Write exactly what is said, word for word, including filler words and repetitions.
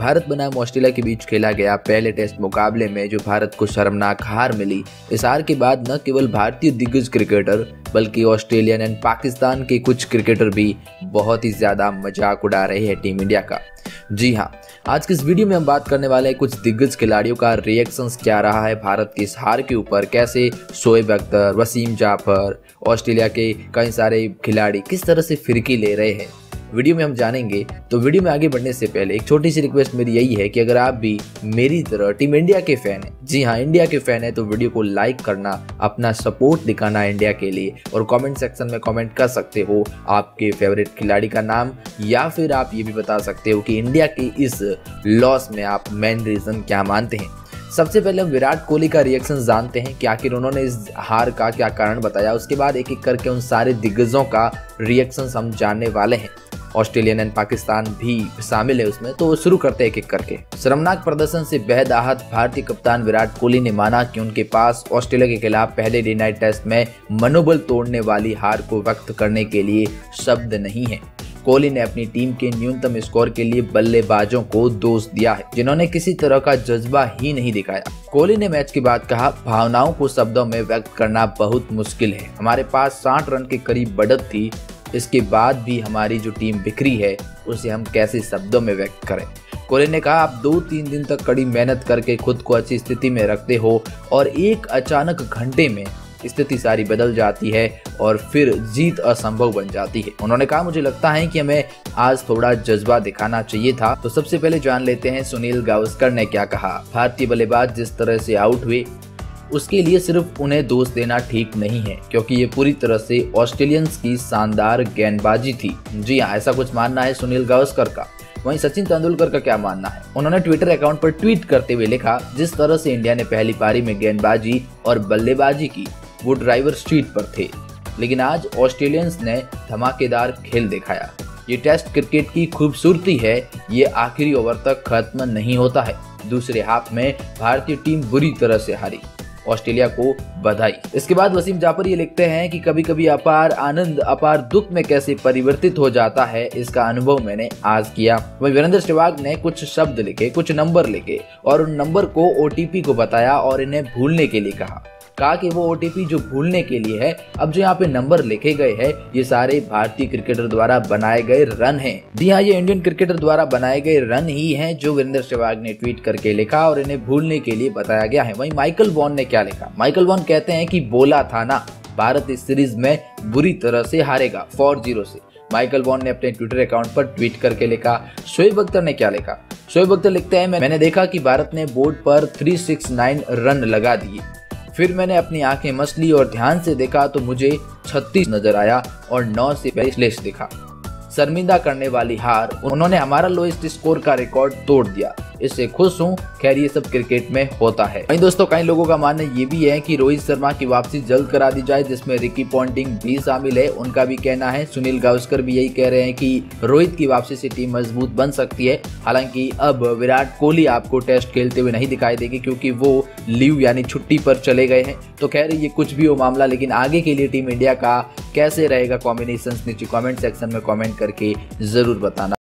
भारत बनाम ऑस्ट्रेलिया के बीच खेला गया पहले टेस्ट मुकाबले में जो भारत को शर्मनाक हार मिली, इस हार के बाद न केवल भारतीय दिग्गज क्रिकेटर बल्कि ऑस्ट्रेलियन एंड पाकिस्तान के कुछ क्रिकेटर भी बहुत ही ज़्यादा मजाक उड़ा रहे हैं टीम इंडिया का। जी हाँ, आज के इस वीडियो में हम बात करने वाले हैं कुछ दिग्गज खिलाड़ियों का रिएक्शंस क्या रहा है भारत के इस हार के ऊपर, कैसे शोएब अख्तर, वसीम जाफर, ऑस्ट्रेलिया के कई सारे खिलाड़ी किस तरह से फिरकी ले रहे हैं, वीडियो में हम जानेंगे। तो वीडियो में आगे बढ़ने से पहले एक छोटी सी रिक्वेस्ट मेरी यही है कि अगर आप भी मेरी तरह टीम इंडिया के फैन हैं, जी हाँ इंडिया के फैन हैं, तो वीडियो को लाइक करना, अपना सपोर्ट दिखाना इंडिया के लिए, और कमेंट सेक्शन में कमेंट कर सकते हो आपके फेवरेट खिलाड़ी का नाम, या फिर आप ये भी बता सकते हो कि इंडिया के इस लॉस में आप मेन रीज़न क्या मानते हैं। सबसे पहले हम विराट कोहली का रिएक्शन जानते हैं कि आखिर उन्होंने इस हार का क्या कारण बताया, उसके बाद एक एक करके उन सारे दिग्गजों का रिएक्शन हम जानने वाले हैं, ऑस्ट्रेलियन एंड पाकिस्तान भी शामिल है उसमें। तो शुरू करते हैं एक एक करके। शर्मनाक प्रदर्शन से बेहद आहत भारतीय कप्तान विराट कोहली ने माना कि उनके पास ऑस्ट्रेलिया के खिलाफ पहले डे नाइट टेस्ट में मनोबल तोड़ने वाली हार को व्यक्त करने के लिए शब्द नहीं है। कोहली ने अपनी टीम के न्यूनतम स्कोर के लिए बल्लेबाजों को दोष दिया है जिन्होंने किसी तरह का जज्बा ही नहीं दिखाया। कोहली ने मैच के बाद कहा, भावनाओं को शब्दों में व्यक्त करना बहुत मुश्किल है, हमारे पास साठ रन के करीब बढ़त थी, इसके बाद भी हमारी जो टीम बिखरी है उसे हम कैसे शब्दों में व्यक्त करें। कोहली ने कहा, आप दो तीन दिन तक कड़ी मेहनत करके खुद को अच्छी स्थिति में रखते हो और एक अचानक घंटे में स्थिति सारी बदल जाती है और फिर जीत असंभव बन जाती है। उन्होंने कहा, मुझे लगता है कि हमें आज थोड़ा जज्बा दिखाना चाहिए था। तो सबसे पहले जान लेते हैं सुनील गावस्कर ने क्या कहा। भारतीय बल्लेबाज जिस तरह से आउट हुए उसके लिए सिर्फ उन्हें दोष देना ठीक नहीं है, क्योंकि ये पूरी तरह से ऑस्ट्रेलियंस की शानदार गेंदबाजी थी। जी हाँ, ऐसा कुछ मानना है सुनील गावस्कर का। वहीं सचिन तेंदुलकर का क्या मानना है? उन्होंने ट्विटर अकाउंट पर ट्वीट करते हुए लिखा, जिस तरह से इंडिया ने पहली पारी में गेंदबाजी और बल्लेबाजी की वो ड्राइवर स्ट्रीट पर थे, लेकिन आज ऑस्ट्रेलियंस ने धमाकेदार खेल दिखाया। ये टेस्ट क्रिकेट की खूबसूरती है, ये आखिरी ओवर तक खत्म नहीं होता है। दूसरे हाफ में भारतीय टीम बुरी तरह से हारी, ऑस्ट्रेलिया को बधाई। इसके बाद वसीम जाफर ये लिखते हैं कि कभी कभी अपार आनंद अपार दुख में कैसे परिवर्तित हो जाता है, इसका अनुभव मैंने आज किया। वहीं वीरेंद्र सहवाग ने कुछ शब्द लिखे, कुछ नंबर लिखे और उन नंबर को ओटीपी को बताया और इन्हें भूलने के लिए कहा कहा कि वो ओटीपी जो भूलने के लिए है। अब जो यहाँ पे नंबर लिखे गए हैं ये सारे भारतीय क्रिकेटर द्वारा बनाए गए रन हैं। जी हाँ, ये इंडियन क्रिकेटर द्वारा बनाए गए रन ही हैं जो वीरेंद्र सहवाग ने ट्वीट करके लिखा और इन्हें भूलने के लिए बताया गया है। वहीं माइकल वॉन ने क्या लिखा? माइकल वॉन कहते हैं कि बोला था ना भारत इस सीरीज में बुरी तरह से हारेगा फोर जीरो से। माइकल वॉन ने अपने ट्विटर अकाउंट पर ट्वीट करके लिखा। शोएब अख्तर ने क्या लिखा? शोएब अख्तर लिखते हैं, मैंने देखा कि भारत ने बोर्ड पर थ्री सिक्स नाइन रन लगा दिए, फिर मैंने अपनी आंखें मसली और ध्यान से देखा तो मुझे छत्तीस नजर आया और नौ से बैलेंस दिखा। शर्मिंदा करने वाली हार, उन्होंने हमारा लोएस्ट स्कोर का रिकॉर्ड तोड़ दिया, इससे खुश हूँ। खैर ये सब क्रिकेट में होता है। वहीं दोस्तों कई लोगों का मानना ये भी है कि रोहित शर्मा की वापसी जल्द करा दी जाए, जिसमें रिकी पॉन्टिंग भी शामिल है, उनका भी कहना है। सुनील गावस्कर भी यही कह रहे हैं कि रोहित की वापसी से टीम मजबूत बन सकती है। हालांकि अब विराट कोहली आपको टेस्ट खेलते हुए नहीं दिखाई देगी क्योंकि वो लीव यानी छुट्टी पर चले गए हैं। तो खैर ये कुछ भी हो मामला, लेकिन आगे के लिए टीम इंडिया का कैसे रहेगा कॉम्बिनेशन नीचे कॉमेंट सेक्शन में कॉमेंट करके जरूर बताना।